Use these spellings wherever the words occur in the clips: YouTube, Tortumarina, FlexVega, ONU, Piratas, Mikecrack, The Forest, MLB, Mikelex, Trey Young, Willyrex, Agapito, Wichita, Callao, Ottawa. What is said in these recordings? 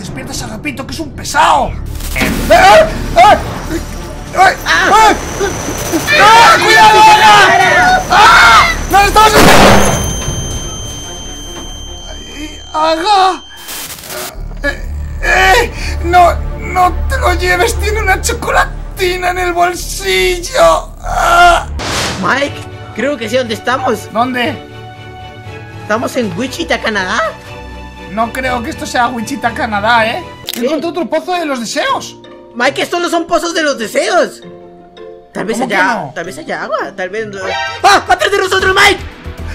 que despiertas a Agapito, que es un pesado. ¡Cuidado! ¡No estamos! ¡Aga! ¡No! ¡No te lo lleves! ¡Tiene una chocolatina en el bolsillo! Mike, creo que sé dónde estamos. ¿Dónde? ¿Estamos en Wichita, Canadá? No creo que esto sea Wichita, Canadá, ¿eh? ¿Sí? Encontré otro pozo de los deseos. Mike, estos no son pozos de los deseos. Tal vez haya, no? Tal vez haya agua, tal vez... ¡Ah! ¡Atrás de nosotros, Mike!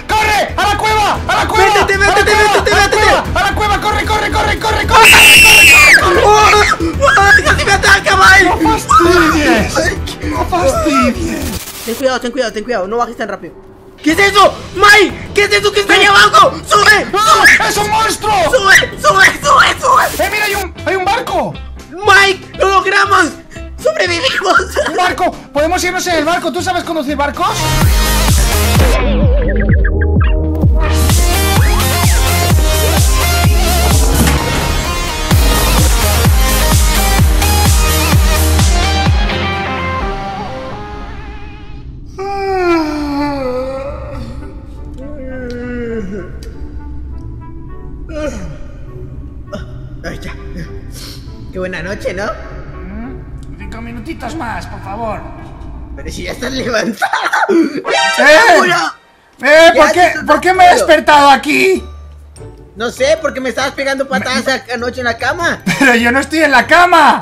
¡Corre! ¡A la cueva! ¡A la cueva! ¡Métete, métete, métete, métete! ¡A la cueva! ¡Corre, corre, corre, corre, corre! ¡Corre, corre, corre! ¡Oh! ¡Casi me ataca, Mike! ¡No fastidies! Mike, ¡no fastidies! Ten cuidado, ten cuidado, ten cuidado, no bajes tan rápido. ¿Qué es eso? ¡Mike! ¿Qué es eso que está ahí abajo? ¡Sube! ¡Sube! ¡Es un monstruo! ¡Sube, sube, sube, sube! ¡Eh, mira, hay un barco! ¡Mike! ¡Lo logramos! ¡Sobrevivimos! ¡Un barco! ¿Podemos irnos en el barco? ¿Tú sabes conducir barcos? Ahí está. Qué buena noche, ¿no? 5 minutitos más, por favor. Pero si ya estás levantado. ¿Por qué me he despertado aquí? No sé, porque me estabas pegando patadas anoche en la cama. Pero yo no estoy en la cama.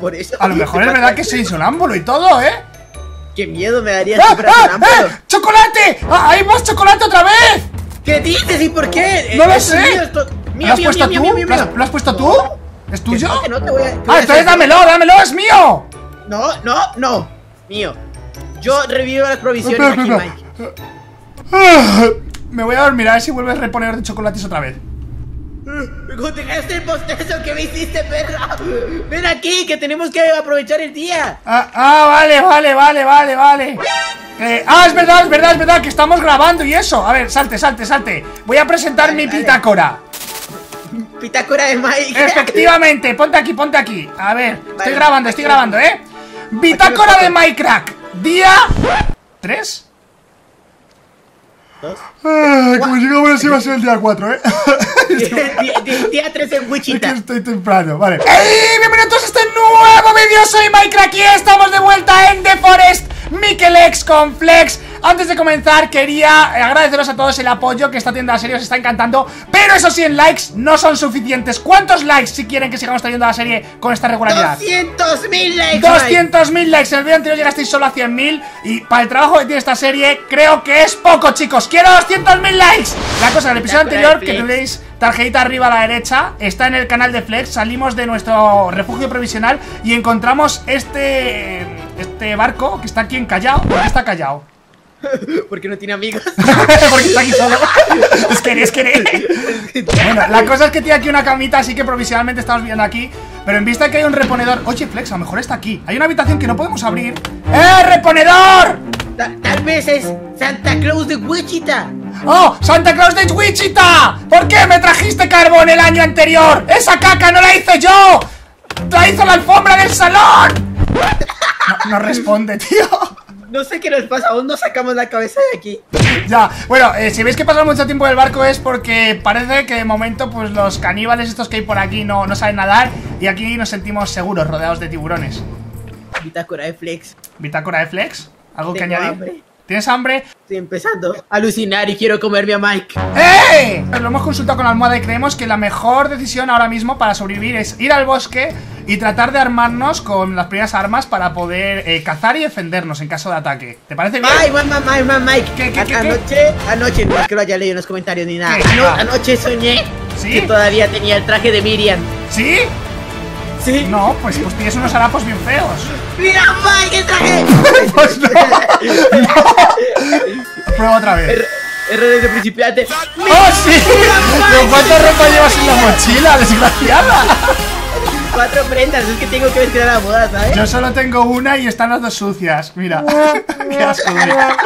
Por eso. A lo mejor es verdad que soy sonámbulo y todo, ¿eh? Qué miedo me daría. ¡Chocolate! ¡Ah, hay más chocolate otra vez! ¿Qué dices y por qué? No lo sé. ¿Lo has puesto tú? ¿Lo has puesto tú? ¿Es tuyo? Que no te voy a... entonces dámelo, dámelo, es mío. No, no, no, mío. Yo revivo las provisiones Mike. Me voy a dormir, a ver si vuelves a reponer de chocolates otra vez. Dejaste el bostezo que me hiciste, perro. Ven aquí, que tenemos que aprovechar el día. Vale, vale, vale, vale, vale. Es verdad, es verdad, es verdad, que estamos grabando y eso. A ver, salte, salte, salte. Voy a presentar mi pitácora. Bitácora de Mike. Efectivamente, ponte aquí, ponte aquí. A ver, vale, estoy grabando, ¿eh? Bitácora de Mikecrack. Día... ¿3? ¿2? Como llegamos así va a ser el día 4, ¿eh? Día 3 en Wichita. Es que estoy temprano, vale. ¡Ey! Bienvenidos a este nuevo vídeo, soy Mikecrack y estamos de vuelta en The Forest, Mikelex con Flex. Antes de comenzar quería agradeceros a todos el apoyo, que esta tienda de serie os está encantando. Pero esos 100 likes no son suficientes. ¿Cuántos likes si quieren que sigamos trayendo la serie con esta regularidad? 200.000 likes. 200.000 likes. En el video anterior llegasteis solo a 100.000. Y para el trabajo que tiene esta serie creo que es poco, chicos. ¡Quiero 200.000 likes! La cosa, en el episodio anterior que tenéis tarjetita arriba a la derecha, está en el canal de Flex. Salimos de nuestro refugio provisional y encontramos este barco que está aquí en Callao. ¿Por qué está Callao? Porque no tiene amigos. Porque está aquí solo. Es que bueno, la cosa es que tiene aquí una camita, así que provisionalmente estamos viendo aquí. Pero en vista que hay un reponedor. Oye, Flex, a lo mejor está aquí. Hay una habitación que no podemos abrir. ¡Eh, reponedor! Tal vez es Santa Claus de Wichita. ¡Oh, Santa Claus de Wichita! ¿Por qué me trajiste carbón el año anterior? ¡Esa caca no la hice yo! ¡La hizo la alfombra del salón! No responde, tío. No sé qué nos pasa, aún no sacamos la cabeza de aquí. Ya, bueno, si veis que pasa mucho tiempo en el barco es porque parece que de momento pues los caníbales estos que hay por aquí no saben nadar. Y aquí nos sentimos seguros, rodeados de tiburones. Bitácora de Flex. ¿Bitácora de Flex? ¿Algo que añadir? Hambre. ¿Tienes hambre? Estoy empezando a alucinar y quiero comerme a Mike. ¡Eh! Lo hemos consultado con la almohada y creemos que la mejor decisión ahora mismo para sobrevivir es ir al bosque y tratar de armarnos con las primeras armas para poder cazar y defendernos en caso de ataque. ¿Te parece bien? ¡Ay, Mike! ¿Qué? Anoche, no es que lo haya leído en los comentarios ni nada. Anoche soñé que todavía tenía el traje de Miriam. ¿Sí? ¿Sí? No, pues tienes unos harapos bien feos. ¡Mira, Mike, el traje! Pues no. No. Prueba otra vez. Errores de principiante. ¡Oh, sí! ¿Cuánta ropa llevas en la mochila, desgraciada? 4 prendas, es que tengo que vestir a la boda, ¿sabes? Yo solo tengo una y están las dos sucias, mira. Qué asco, mira.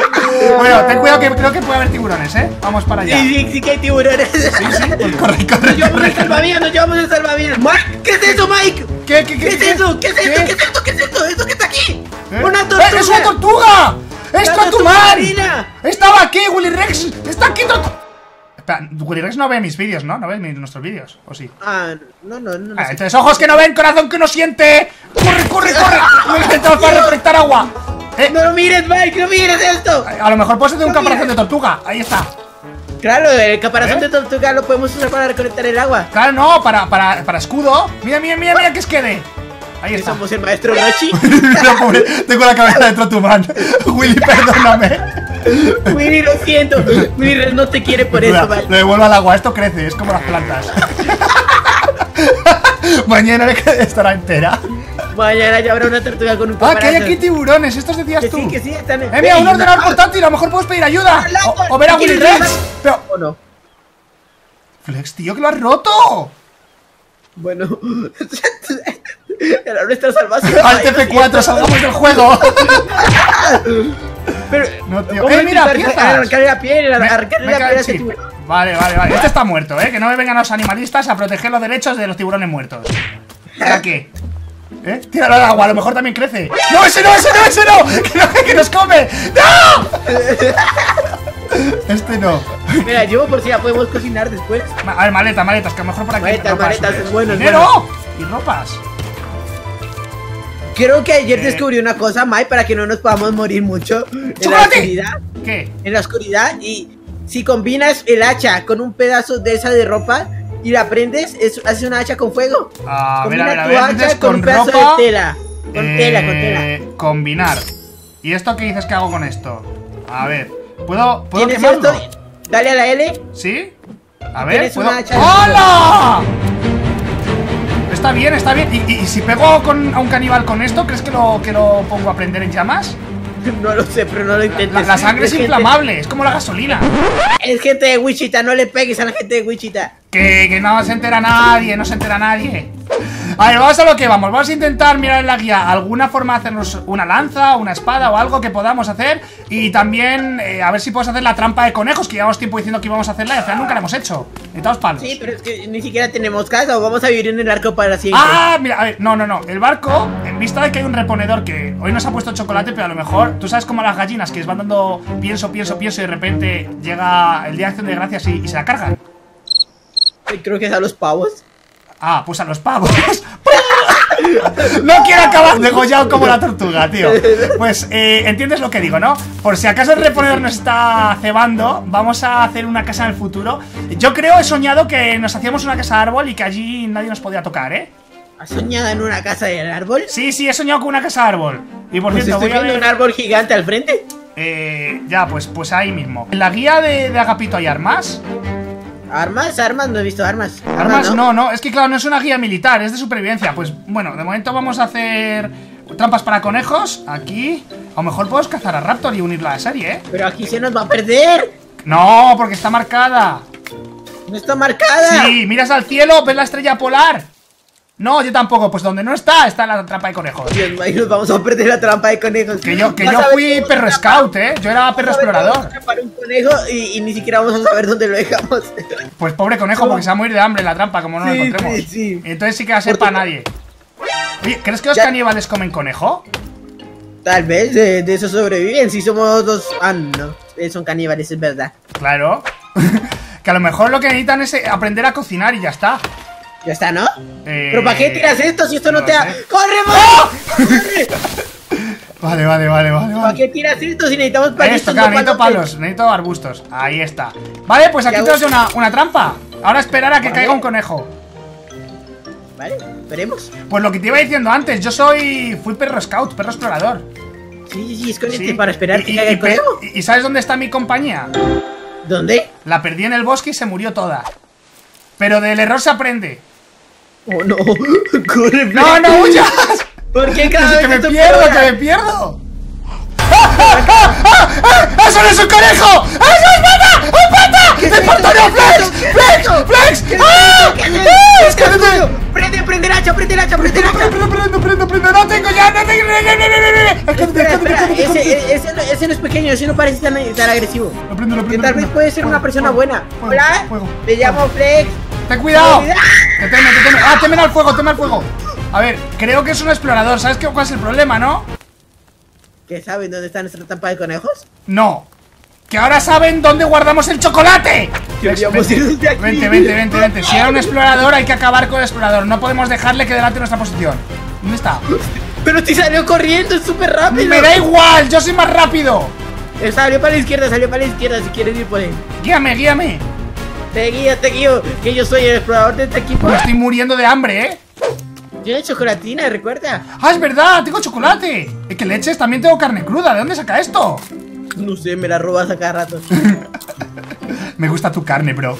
Bueno, ten cuidado que creo que puede haber tiburones, ¿eh? Vamos para allá. Sí, sí, sí que hay tiburones. Sí, sí, pues corre, corre. Nos llevamos el salvavidas, nos llevamos el salvavidas. ¿Qué es eso, Mike? ¿Qué es eso? ¿Qué es esto? ¿Esto qué está aquí? ¿Eh? ¡Una tortuga! ¡Es una tortuga! ¡Es Tortumarina! ¡Estaba aquí, Willyrex! ¡Está aquí Tortumarina! Willyrex no ve mis vídeos, ¿no? ¿No ve nuestros vídeos? ¿O sí? Ah, no. Ah, entonces, ojos que no ven, corazón que no siente. ¡Corre, corre, corre! Me he intentado para recolectar agua. No lo mires, Mike, no mires esto. A lo mejor puedes hacer un caparazón de tortuga. Ahí está. Claro, el caparazón de tortuga lo podemos usar para recolectar el agua. Claro, no, para escudo. Mira, que os quede. Ahí está. Somos el maestro Gachi. No, pobre, tengo la cabeza dentro de tu mano. Willy, perdóname. Willy, lo siento. Willy no te quiere por eso, ¿vale? Lo devuelvo al agua, esto crece, es como las plantas. Mañana estará entera. Mañana ya habrá una tortuga con un caparazón. Ah, que hay aquí tiburones, estos decías tú. Sí, que sí, están en... mira, un ordenador portátil, a lo mejor puedes pedir ayuda. O ver a Willyrex. Pero... ¿o no? Flex, tío, que lo has roto. Bueno... era nuestra salvación. Al TP4, salgamos del juego. Pero, no, tío. Mira, piezas. Arrancarle la piel, a ese tiburón. Vale. Este está muerto, que no me vengan los animalistas a proteger los derechos de los tiburones muertos. ¿Para qué? Tíralo al agua, a lo mejor también crece. ¡No, ese no! ¡Que nos come! ¡No! Este no. Mira, llevo por si la podemos cocinar después. A ver, maletas, que a lo mejor por aquí. Maletas, es bueno. ¡Dinero! Y ropas. Creo que ayer descubrí una cosa, Mike, para que no nos podamos morir mucho. ¡Chocolate! En la oscuridad, y si combinas el hacha con un pedazo de esa de ropa y la prendes, haces una hacha con fuego. Combina tu hacha con un pedazo de tela. Con tela. Combinar. ¿Y esto qué dices que hago con esto? A ver, ¿puedo quemarlo? Esto? Dale a la L. ¿Sí? A ver, ¿puedo? ¡Hola! Está bien. ¿Y si pego a un caníbal con esto, crees que lo pongo a prender en llamas? No lo sé, pero no lo intentes. La sangre es inflamable, es como la gasolina. Es gente de Wichita, no le pegues a la gente de Wichita. Que no se entera nadie. A ver, vamos a lo que vamos. Vamos a intentar mirar en la guía alguna forma de hacernos una lanza, una espada o algo que podamos hacer. Y también a ver si podemos hacer la trampa de conejos, que llevamos tiempo diciendo que íbamos a hacerla y al final nunca la hemos hecho. Necesitamos palos. Sí, pero es que ni siquiera tenemos casa, o vamos a vivir en el barco para siempre. Ah, mira, a ver, no. El barco, en vista de que hay un reponedor que hoy nos ha puesto chocolate, pero a lo mejor, tú sabes como las gallinas que les van dando pienso y de repente llega el día de acción de gracias y se la cargan. Creo que es a los pavos. Ah, pues a los pavos. No quiero acabar degollado como la tortuga, tío. Pues entiendes lo que digo, ¿no? Por si acaso el reponedor nos está cebando, vamos a hacer una casa en el futuro. Yo creo, he soñado que nos hacíamos una casa de árbol y que allí nadie nos podía tocar, ¿Has soñado en una casa del árbol? Sí, he soñado con una casa de árbol. Y por cierto, estoy viendo un árbol gigante al frente. Ya, pues ahí mismo. En la guía de Agapito hay armas. ¿Armas? No he visto armas. ¿Armas? No, es que claro, no es una guía militar, es de supervivencia. Pues bueno, de momento vamos a hacer trampas para conejos. Aquí, a lo mejor podemos cazar a Raptor y unirla a la serie, Pero aquí se nos va a perder. No, porque está marcada. ¿No está marcada? Sí, miras al cielo, ves la estrella polar. No, yo tampoco, pues donde no está, está la trampa de conejos. Dios mío, nos vamos a perder la trampa de conejos. Que yo fui perro scout, yo era perro explorador. Para un conejo y ni siquiera vamos a saber dónde lo dejamos. Pues pobre conejo, porque se va a morir de hambre la trampa, como no lo encontremos. Sí. Entonces sí que va a ser para nadie. Oye, ¿crees que los caníbales comen conejo? Tal vez, de eso sobreviven, si somos dos... Ah, no, son caníbales, es verdad. Claro. Que a lo mejor lo que necesitan es aprender a cocinar y ya está. Ya está, ¿no? ¿Pero para qué tiras esto si esto no te da? ¡Corre, corre! Vale. ¿Para qué tiras esto si necesitamos palos? Necesito palos, necesito arbustos. Ahí está. Vale, pues aquí tenemos una trampa. Ahora esperar a que caiga un conejo. Vale, esperemos. Pues lo que te iba diciendo antes, yo fui perro scout, perro explorador. Sí, escóndete para esperar que caiga el conejo. ¿Y sabes dónde está mi compañía? ¿Dónde? La perdí en el bosque y se murió toda. Pero del error se aprende. ¡Oh, no! ¡Corre! ¡No, huyas! ¿Por qué cada vez ¡Que me pierdo! ¡Ah! ¡Eso no es un conejo! ¡Eso es pata! ¡Es pata! ¡No, Flex! ¡Flex! ¡Ah! ¡Es que prende el hacha! Ese no es pequeño, ese no parece tan agresivo. Que tal vez puede ser una persona buena. Hola, me llamo Flex. Ten cuidado. Temen al fuego, temen al fuego. A ver, creo que es un explorador. ¿Sabes cuál es el problema, no? ¿Que saben dónde está nuestra trampa de conejos? No. ¡Que ahora saben dónde guardamos el chocolate! Vente. Si era un explorador, hay que acabar con el explorador. No podemos dejarle que delante nuestra posición. ¿Dónde está? ¡Pero si salió corriendo! ¡Es súper rápido! ¡Me da igual! ¡Yo soy más rápido! Salió para la izquierda, si quieres ir por él. ¡Guíame, guíame! Te guío, que yo soy el explorador de este equipo. Me estoy muriendo de hambre, ¿eh? Tiene chocolatina, recuerda. ¡Ah, es verdad! ¡Tengo chocolate! Es que leches, también tengo carne cruda. ¿De dónde saca esto? No sé, me la robas a cada rato. Me gusta tu carne, bro.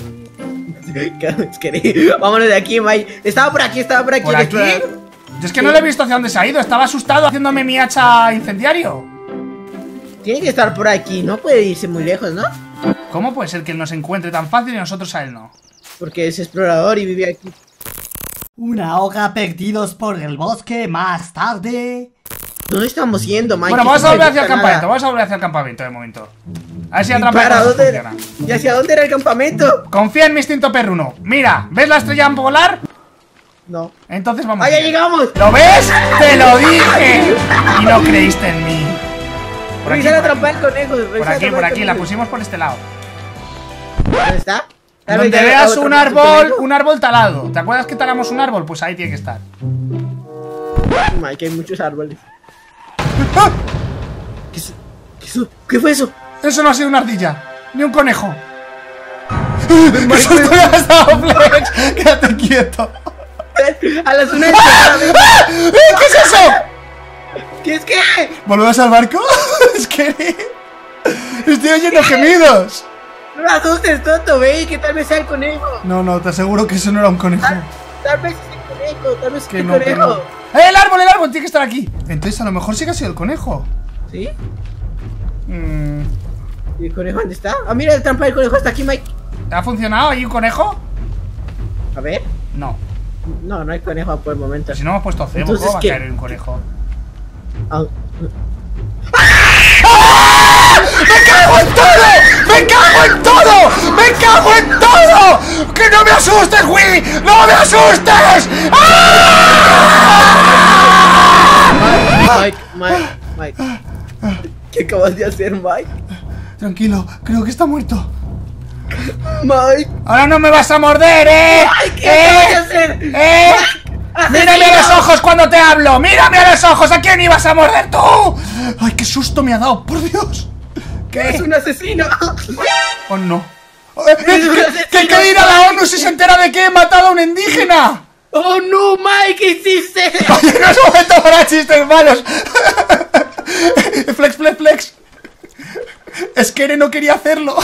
Vámonos de aquí, Mike. Estaba por aquí. ¿Por aquí? Yo es que no le he visto hacia dónde se ha ido. Estaba asustado haciéndome mi hacha incendiario. Tiene que estar por aquí. No puede irse muy lejos, ¿no? ¿Cómo puede ser que él nos encuentre tan fácil y nosotros a él no? Porque es explorador y vive aquí. Una hoja perdidos por el bosque más tarde. ¿Dónde estamos yendo, Mike? Bueno, vamos a volver hacia el campamento, de momento. A ver si la trampa funciona. ¿Y hacia dónde era el campamento? Confía en mi instinto perruno. Mira, ¿ves la estrella volar? No. Entonces vamos. ¡Ahí llegamos! ¿Lo ves? ¡Te lo dije! Y no creíste en mí. Por aquí, por aquí, la pusimos por este lado. ¿Dónde está? Donde veas un árbol talado. ¿Te acuerdas que talamos un árbol? Pues ahí tiene que estar. Mike, hay muchos árboles. ¡Ah! ¿Qué fue eso? Eso no ha sido una ardilla, ni un conejo. ¡Eso es todo asado, Flex! ¡Quédate quieto! ¡A las unas! ¿Qué es eso? ¿Qué es qué? ¿Volvemos al barco? Es que... estoy oyendo gemidos. No me asustes, tonto, ve, que tal vez sea el conejo. No, te aseguro que eso no era un conejo. Tal vez es el conejo, tal vez es el conejo. El árbol tiene que estar aquí. Entonces a lo mejor sí que ha sido el conejo. ¿Sí? ¿Y el conejo dónde está? Ah, mira, el trampa del conejo está aquí, Mike. ¿Ha funcionado? ¿Hay un conejo? A ver. No hay conejo por el momento. Si no hemos puesto cebo, ¿cómo va a caer un conejo? ¡Ah! ¡Me cago en todo! ¡Que no me asustes, Willy! ¡No me asustes! ¡Ah! Mike. ¿Qué acabas de hacer, Mike? Tranquilo, creo que está muerto. Mike. Ahora no me vas a morder, ¿eh? Mike, ¿qué acabas de hacer? ¡Mírame a los ojos cuando te hablo! ¡Mírame a los ojos! ¿A quién ibas a morder tú? ¡Ay, qué susto me ha dado! ¡Por Dios! ¿Qué? ¡Es un asesino! ¡Oh, no! ¡Que hay que ir a la ONU si se entera de que he matado a un indígena! ¡Oh, no, Mike! ¿Qué hiciste? ¡Oye, no es momento para chistes malos! ¡Flex! Es que no quería hacerlo.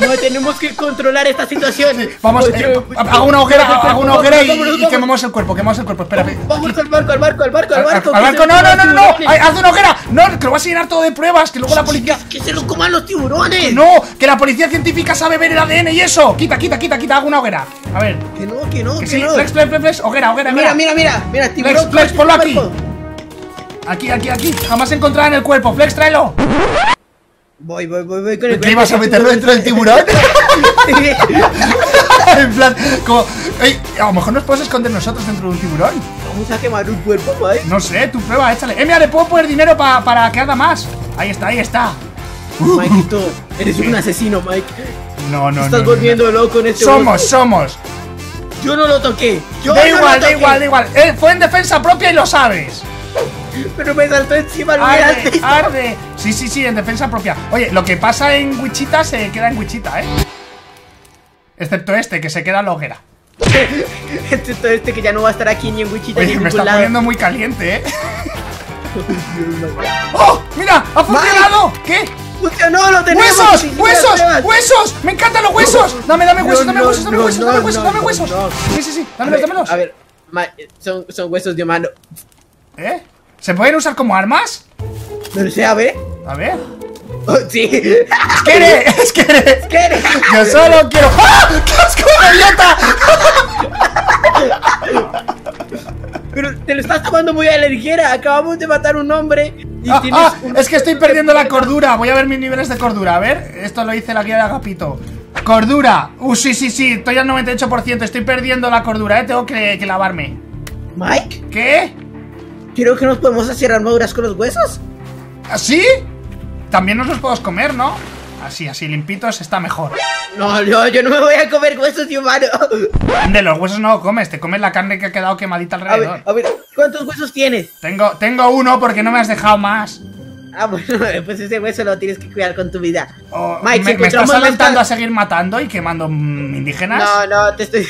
No, tenemos que controlar esta situación. Sí, vamos, hago una hoguera y quemamos el cuerpo. Espera, vamos al barco. Al barco, no. Haz una hoguera. No, que lo vas a llenar todo de pruebas. Que luego la policía. Que se lo coman los tiburones. Que no, que la policía científica sabe ver el ADN y eso. Quita, hago una hoguera. A ver. Que no. Flex, hoguera. Mira, tiburón. Flex, ponlo aquí. Aquí. Jamás encontrarán el cuerpo. Flex, tráelo. Voy con el cuerpo. ¿Qué ibas a meterlo dentro del tiburón? En plan, como... Ey, a lo mejor nos podemos esconder nosotros dentro de un tiburón. Vamos a quemar un cuerpo, Mike. No sé, tú prueba, échale. Mira, le puedo poner dinero para que haga más. Ahí está. Mike, tú eres un asesino, Mike. No. Estás volviendo loco en este momento. Somos. Yo no lo toqué. Da igual. Fue en defensa propia y lo sabes. Pero me saltó encima el mirante. Arde. Sí, en defensa propia. Oye, lo que pasa en Wichita se queda en Wichita, ¿eh? Excepto este, que se queda en la hoguera. Excepto este que ya no va a estar aquí ni en Wichita. Oye, ni en ningún lado. Me está poniendo muy caliente, ¿eh? ¡Oh! ¡Mira! ¡Ha funcionado! ¿Qué? ¡Funcionó! ¡Lo tenemos! ¡Huesos! ¡Me encantan los huesos! ¡Dame huesos! Sí, dámelos. A ver, son huesos de humano. ¿Eh? ¿Se pueden usar como armas? No sé, a ver. Oh, sí. ¡Es que eres! Yo solo quiero... ¡Ah! ¡Qué asco, idiota! Pero te lo estás tomando muy a la ligera. Acabamos de matar a un hombre y es que estoy perdiendo la cordura. Voy a ver mis niveles de cordura. A ver, esto lo hice la guía de Agapito. Cordura. Sí, sí, sí. Estoy al 98%. Estoy perdiendo la cordura, Tengo que lavarme. ¿Mike? ¿Qué? Creo que nos podemos hacer armaduras con los huesos. ¿Así? También nos los podemos comer, ¿no? Así, así limpitos está mejor. No, no, yo no me voy a comer huesos de humano. De los huesos no comes, te comes la carne que ha quedado quemadita alrededor. A ver, ¿cuántos huesos tienes? Tengo uno porque no me has dejado más. Ah, bueno, pues ese hueso lo tienes que cuidar con tu vida. Oh, Mike, ¿me estás alentando a seguir matando y quemando indígenas? No, no, te estoy...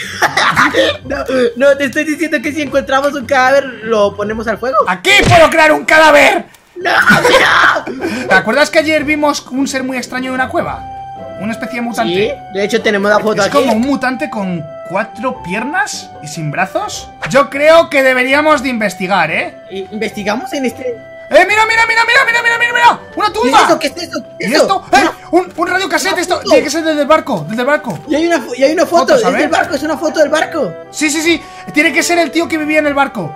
no, te estoy diciendo que si encontramos un cadáver lo ponemos al fuego. ¡Aquí puedo crear un cadáver! ¡No, no! ¿Te acuerdas que ayer vimos un ser muy extraño de una cueva? Una especie de mutante. Sí, de hecho tenemos la foto aquí. Es como un mutante con 4 piernas y sin brazos. Yo creo que deberíamos de investigar, ¿Investigamos en este...? ¡Mira, mira, mira, mira, mira, mira, mira, mira! ¡Una tumba! ¿Qué es eso? ¿Qué es eso? ¿Qué es esto? ¿Y esto? Un radiocasete, esto tiene que ser desde el barco, desde el barco. Y hay una foto, es del barco, es una foto del barco. Sí, sí, sí, tiene que ser el tío que vivía en el barco.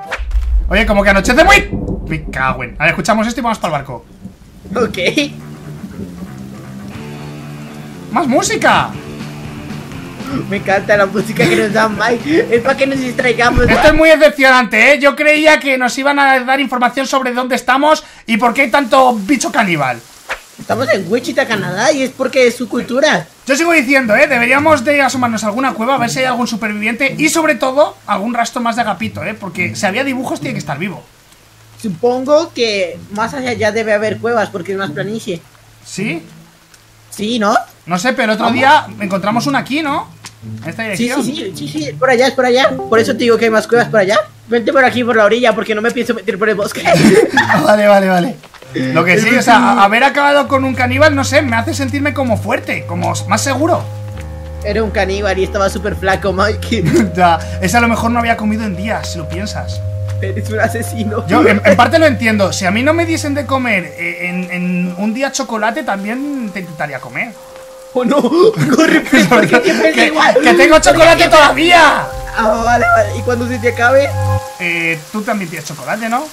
Oye, como que anochece muy... Me cago en... A ver, escuchamos esto y vamos para el barco. Ok. ¡Más música! Me encanta la música que nos dan, Mike. Es para que nos distraigamos. Esto es muy decepcionante, Yo creía que nos iban a dar información sobre dónde estamos y por qué hay tanto bicho caníbal. Estamos en Wichita, Canadá, y es porque es su cultura. Yo sigo diciendo, deberíamos de asomarnos a alguna cueva, a ver si hay algún superviviente y sobre todo algún rastro más de Agapito, porque si había dibujos tiene que estar vivo. Supongo que más hacia allá debe haber cuevas porque es más planicie. ¿Sí? Sí, ¿no? No sé, pero otro día encontramos una aquí, ¿no? En esta dirección. Sí, por allá, es por allá. Por eso te digo que hay más cuevas por allá. Vente por aquí, por la orilla, porque no me pienso meter por el bosque. Vale. Lo que sí, o sea, haber acabado con un caníbal, no sé, me hace sentirme como fuerte, como más seguro. Era un caníbal y estaba súper flaco, Mike. Ya, ese a lo mejor no había comido en días, si lo piensas. Eres un asesino. Yo en parte lo entiendo. Si a mí no me diesen de comer en un día chocolate, también te intentaría comer. ¡Oh, no! ¡Corre! Porque siempre igual. ¡Que tengo chocolate todavía! Ah, vale. ¿Y cuando se te acabe? Tú también tienes chocolate, ¿no?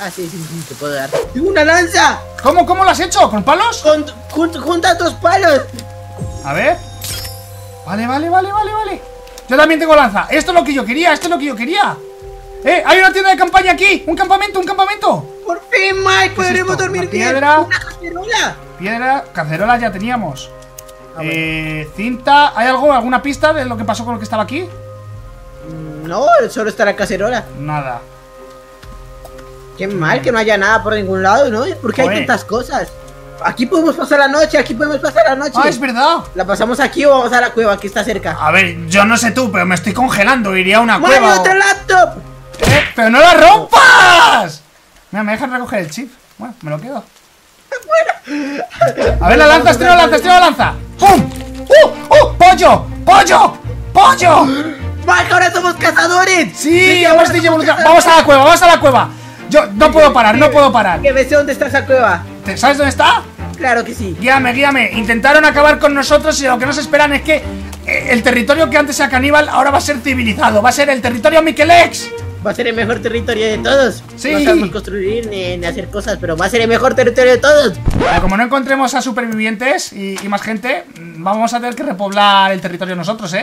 Ah, sí, te puedo dar. ¡Tengo una lanza! ¿Cómo lo has hecho? ¿Con palos? Junta tus palos. A ver. Vale. Yo también tengo lanza. Esto es lo que yo quería. Hay una tienda de campaña aquí. Un campamento. Por fin, Mike, podremos dormir bien. Una cacerola. Cacerola ya teníamos. Cinta. ¿Hay algo? ¿Alguna pista de lo que pasó con lo que estaba aquí? No, solo está la cacerola. Nada. Qué mal que no haya nada por ningún lado, ¿no? Porque hay tantas cosas. Aquí podemos pasar la noche. Ah, es verdad. ¿La pasamos aquí o vamos a la cueva que está cerca? A ver, yo no sé tú, pero me estoy congelando. Iría a una cueva. ¡Mueve otra laptop! ¡Pero no la rompas! Mira, me dejan recoger el chip. Bueno, me lo quedo. Bueno. A ver, la lanza. ¡Pum! ¡Pollo! ¡Mike, ahora somos cazadores! Sí, hemos dicho evolucionado. Vamos a la cueva. Yo no puedo parar. Que ves dónde está esa cueva. ¿Sabes dónde está? Claro que sí. Guíame. Intentaron acabar con nosotros y lo que nos esperan es que el territorio que antes era caníbal ahora va a ser civilizado. Va a ser el territorio Mikelex. Va a ser el mejor territorio de todos. Sí. No sabemos construir ni hacer cosas, pero va a ser el mejor territorio de todos. Pero como no encontremos a supervivientes y más gente, vamos a tener que repoblar el territorio nosotros,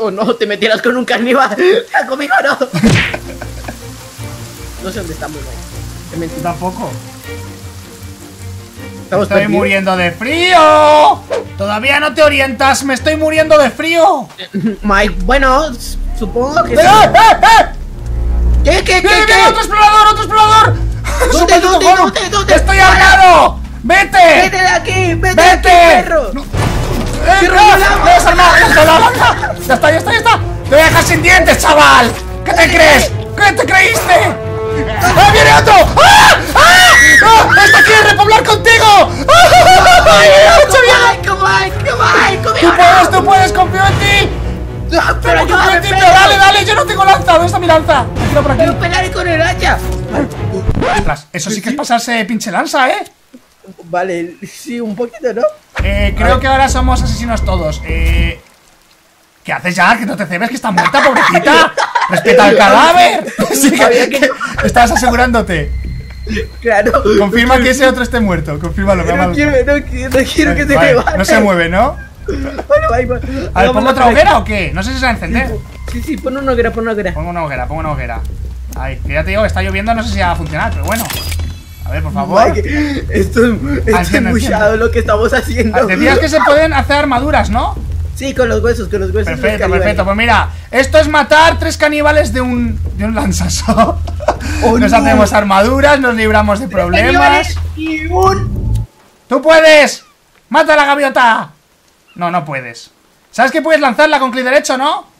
O no, te metieras con un caníbal. Conmigo no. No sé dónde estamos, Mike. Tampoco. Estoy muriendo de frío. Todavía no te orientas. Me estoy muriendo de frío. Mike, bueno, supongo que... ¿Qué? ¡Otro explorador! ¿Dónde? ¡Estoy armado! ¡Vete de aquí, perro! No. ¡Ya está! ¡Te dejas sin dientes, chaval! ¿Qué te crees? ¿Qué te creíste? ¡Ah, viene otro! ¡Hasta quiere repoblar contigo! ¡Mike! ¡Tú puedes! ¡Confío en ti! ¡Pero dale! ¡Yo no tengo lanza! ¿Dónde está mi lanza? Por aquí. ¡Pero pelaré con el hacha! Eso sí que es pasarse pinche lanza, Vale, sí, un poquito, ¿no? Creo que ahora somos asesinos todos. ¿Qué haces ya? Que no te cebes, que está muerta, pobrecita. ¡Respeta el cadáver! Sí, que estabas asegurándote. Claro. Confirma que ese otro esté muerto. Confírmalo. No quiero que te levantes. No se mueve, ¿no? Bueno, a ver, ¿pongo otra hoguera o qué? No sé si se va a encender. Sí, pon una hoguera, pongo una hoguera. Ay, que ya te digo que está lloviendo, no sé si va a funcionar, pero bueno. A ver, por favor. Esto es muchado lo que estamos haciendo. Decías que se pueden hacer armaduras, ¿no? Sí, con los huesos, Perfecto, perfecto. Pues mira, esto es matar 3 caníbales de un lanzazo. Oh, nos hacemos armaduras, nos libramos de problemas. Y un... ¡Tú puedes! ¡Mata a la gaviota! No, no puedes. ¿Sabes que puedes lanzarla con clic derecho, no?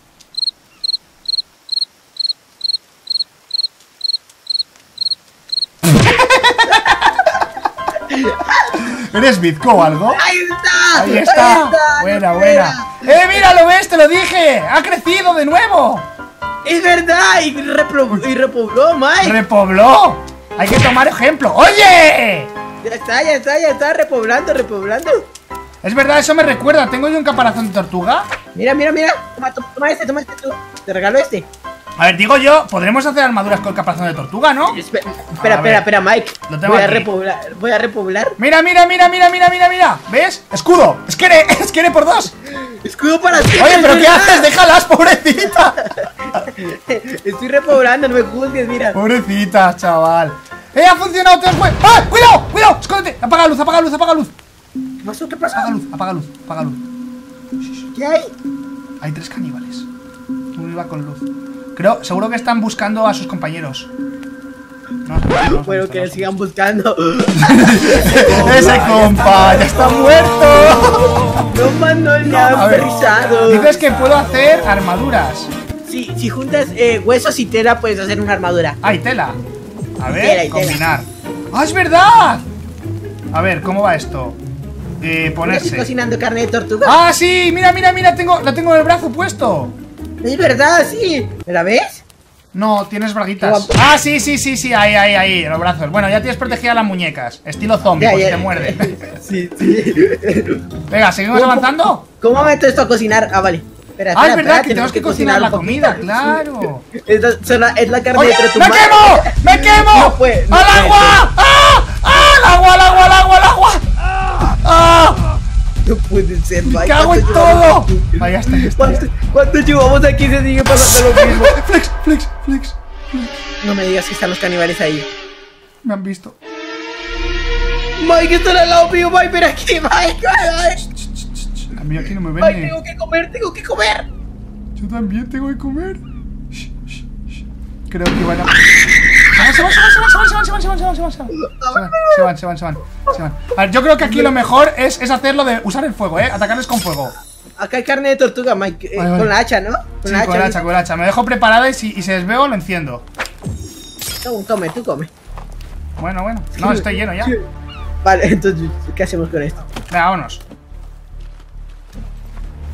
¿Eres bizco o algo? ¡Ahí está! ¡Ahí está! Buena, buena. ¡Eh, mira, lo ves! ¡Te lo dije! ¡Ha crecido de nuevo! ¡Es verdad! ¡Y repobló, Mike! ¡Repobló! ¡Hay que tomar ejemplo! ¡Oye! Ya está, repoblando. Es verdad, eso me recuerda. ¿Tengo yo un caparazón de tortuga? Mira. Toma este tú. Te regalo este. A ver, digo yo, podremos hacer armaduras con caparazón de tortuga, ¿no? Espera, Mike. Lo tengo aquí. Voy a repoblar. Mira. ¿Ves? Escudo. Es que eres por 2. Escudo para ti. Oye, pero ¿qué haces? Déjalas, pobrecita. Estoy repoblando, no me juzgues, mira. Pobrecitas, chaval. Ha funcionado, te has vuelto. ¡Ah! ¡Cuidado! Escóndete. Apaga luz. ¿Qué pasa? Apaga luz. ¿Qué hay? Hay 3 caníbales. Uno iba con luz. Seguro que están buscando a sus compañeros. No, sigan buscando. Ese compa ya está muerto. No mandó el nada. Dices que puedo hacer armaduras. Sí, si juntas huesos y tela puedes hacer una armadura. Hay tela. A ver, combinar. ¡Ah, es verdad! A ver, ¿cómo va esto? Ponerse. ¿Estás cocinando carne de tortuga? ¡Ah, sí! Mira, la tengo en el brazo puesto. Es verdad, sí. ¿Me la ves? No, tienes braguitas. Ah, sí, ahí, los brazos. Bueno, ya tienes protegidas las muñecas. Estilo zombie, pues te muerde. Sí. Venga, ¿seguimos avanzando? ¿Cómo meto esto a cocinar? Ah, vale. Espera, es verdad, que tenemos que cocinar la comida, claro. Es la carne. ¡Oye, de tortuga! ¡Me quemo! No, ¡al agua! ¡Al agua! ¡Ah! No puede ser, Mike. ¡Me cago en todo! Vaya, ¿Cuánto llevamos aquí? Se sigue pasando lo mismo. Flex. No me digas que están los caníbales ahí. Me han visto. Mike, están al lado mío, Mike. Ven aquí, Mike. A mí aquí no me ven. Mike, tengo que comer. Yo también tengo que comer. Creo que van a... Se van. A ver, yo creo que aquí lo mejor es hacerlo de usar el fuego, atacarles con fuego. Acá hay carne de tortuga, Mike, vale. Con la hacha, ¿no? Con la hacha. Me dejo preparada y si les veo lo enciendo. Tú come. Bueno. No, estoy lleno ya. Vale, entonces, ¿qué hacemos con esto? Venga, vámonos.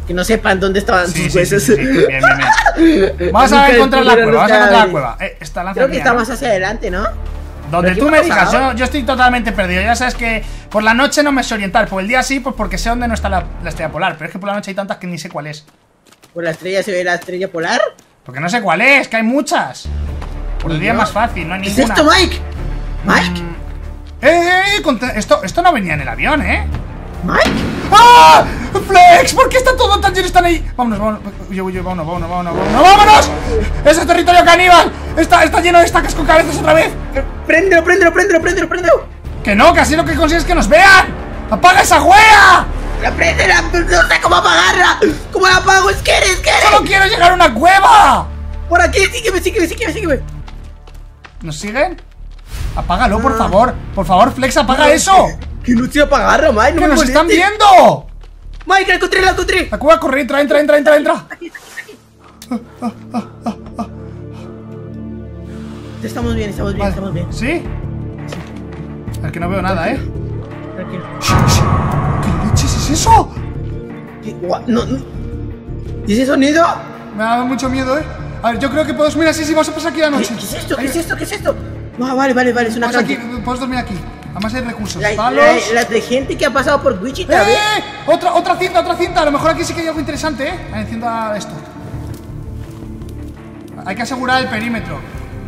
Que no sepan dónde estaban sus huesos. Sí. Bien. Vamos a encontrar la cueva. Creo que está más hacia adelante, ¿no? Donde tú me digas, yo estoy totalmente perdido. Ya sabes que por la noche no me sé orientar. Por el día sí, pues porque sé dónde no está la estrella polar. Pero es que por la noche hay tantas que ni sé cuál es. ¿Por la estrella se ve la estrella polar? Porque no sé cuál es, que hay muchas. Por el día es más fácil, no hay ninguna. ¿Es esto, Mike? ¿Mike? Esto no venía en el avión, ¿eh? ¿Mike? ¡Ah! ¡Flex! ¿Por qué está todo tan lleno? Están ahí. Vámonos. ¡Vámonos! ¡Ese es territorio caníbal! Está lleno de estacas con cabezas otra vez. ¡Préndelo! Que no, que así lo que consigues es que nos vean. ¡Apaga esa hueá! No sé cómo apagarla. ¿Cómo la apago? Es que eres. ¡Solo quiero llegar a una cueva! Por aquí, sígueme. ¿Nos siguen? Apágalo, por favor. Por favor, Flex, apaga eso. Que no estoy apagando, Mike. ¡Que nos están viendo! Mike, la encontré. La cueva, corre, entra. Ah. Estamos bien, vale. Estamos bien. ¿Sí? Es que no veo nada, Tranquilo. ¿Qué leches es eso? No. ¿Y ese sonido? Me ha dado mucho miedo, A ver, yo creo que puedo dormir así si vamos a pasar aquí la noche. ¿Qué es esto? Ah, vale, es una trampa. Puedes dormir aquí. Además hay recursos. Las de gente que ha pasado por Wichita. Otra cinta. A lo mejor aquí sí que hay algo interesante, Enciendo esto. Hay que asegurar el perímetro.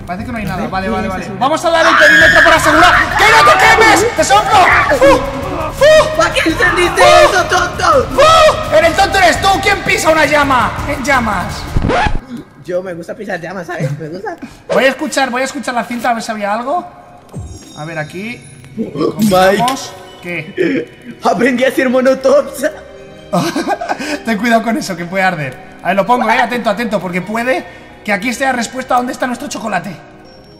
Parece que no hay nada. Vale, vale, vale. Vamos a dar el perímetro para asegurar. ¡Que no te quemes! ¡Te soplo! ¿Para qué encendiste eso, tonto? ¡El tonto eres tú! ¿Quién pisa una llama? En llamas. Yo me gusta pisar llamas, ¿sabes? Me gusta. Voy a escuchar la cinta a ver si había algo. A ver aquí. Vamos. ¿Qué? Aprendí a hacer monotopsia. Ten cuidado con eso, que puede arder. A ver, lo pongo, atento, atento, porque puede que aquí esté la respuesta a dónde está nuestro chocolate.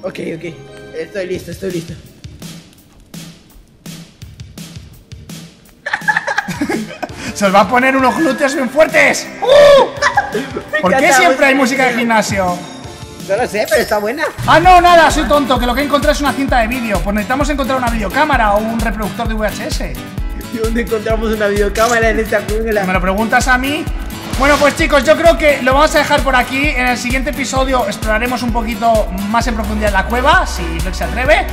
Ok, ok. Estoy listo, estoy listo. Se os va a poner unos glúteos bien fuertes. ¿Por qué siempre hay música de gimnasio? No lo sé, pero está buena. Ah, no, nada, soy tonto, que lo que he encontrado es una cinta de vídeo. Pues necesitamos encontrar una videocámara o un reproductor de VHS. ¿Y dónde encontramos una videocámara en esta jungla? ¿Me lo preguntas a mí? Bueno, pues chicos, yo creo que lo vamos a dejar por aquí. En el siguiente episodio exploraremos un poquito más en profundidad la cueva, si Flex se atreve.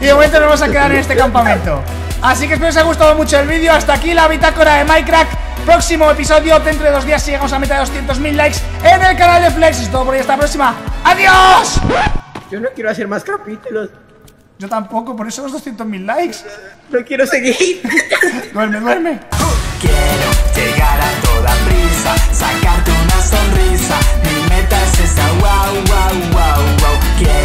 Y de momento nos vamos a quedar en este campamento. Así que espero que os haya gustado mucho el vídeo. Hasta aquí la bitácora de Mikecrack. Próximo episodio dentro de 2 días si llegamos a meta de 200.000 likes en el canal de Flex. Es todo por hoy, hasta la próxima. ¡Adiós! Yo no quiero hacer más capítulos. Yo tampoco, por eso los 200.000 likes. No quiero seguir. Duerme, duerme. Quiero llegar a toda prisa, sacarte una sonrisa. Mi meta es esa, wow, wow, wow, wow. Quiero